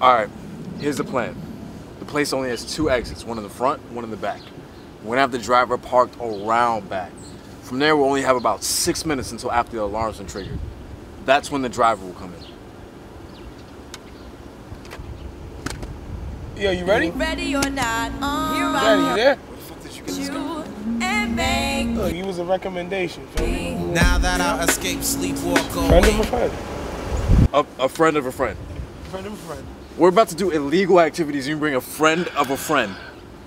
Alright, here's the plan. The place only has two exits, one in the front, one in the back. We're gonna have the driver parked around back. From there, we'll only have about 6 minutes until after the alarm's been triggered. That's when the driver will come in. Yo, you ready? Ready or not, Daddy, you there? Where the fuck did you get this guy? Look, he was a recommendation. Now that I escaped, sleepwalk away. Friend of a friend. A friend of a friend. Friend of a friend. We're about to do illegal activities. You bring a friend of a friend.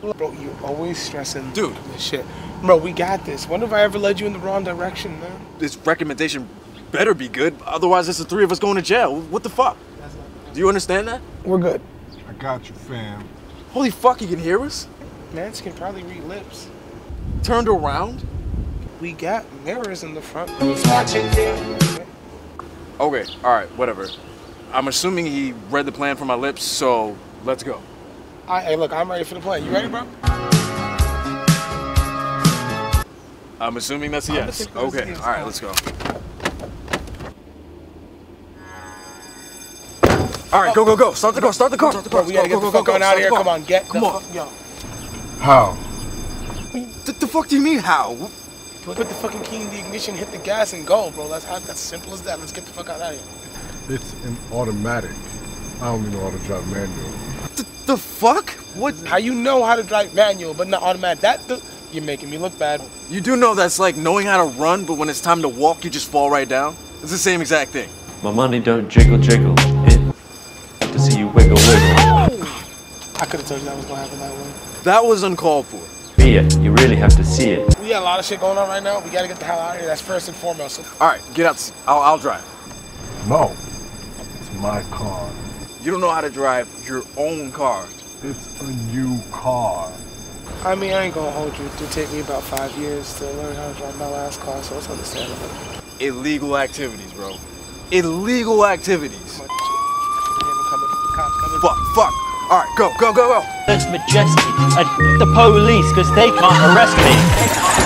Bro, you always stressing dude. This shit. Bro, we got this. When have I ever led you in the wrong direction, man? This recommendation better be good. Otherwise, it's the three of us going to jail. What the fuck? Do you understand that? We're good. I got you, fam. Holy fuck, you can hear us? Mans can probably read lips. Turned around? We got mirrors in the front. Who's watching them? Okay, alright, whatever. I'm assuming he read the plan from my lips, so let's go. Hey, look, I'm ready for the plan. You ready, bro? I'm assuming that's a yes. Okay, all right, let's go. All right, go, go, go. Start the car, start the car. Bro, we gotta get the fuck on out of here. Come on, get the fuck out. How? What the fuck do you mean, how? Put the fucking key in the ignition, hit the gas, and go, bro. That's simple as that. Let's get the fuck out of here. It's an automatic. I don't even know how to drive manual. The fuck? What? How you know how to drive manual, but not automatic? You're making me look bad. You do know that's like knowing how to run, but when it's time to walk, you just fall right down? It's the same exact thing. My money don't jiggle jiggle. To see you wiggle wiggle. I could've told you that was gonna happen that way. That was uncalled for. Be it. You really have to see it. We got a lot of shit going on right now. We gotta get the hell out of here. That's first and foremost. All right, get out. I'll drive. No. My car. You don't know how to drive your own car. It's a new car. I mean, I ain't gonna hold you. It did take me about 5 years to learn how to drive my last car, so it's understandable. Illegal activities, bro. Illegal activities. Fuck, fuck. All right, go, go, go, go. That's majestic. The police, because they can't arrest me.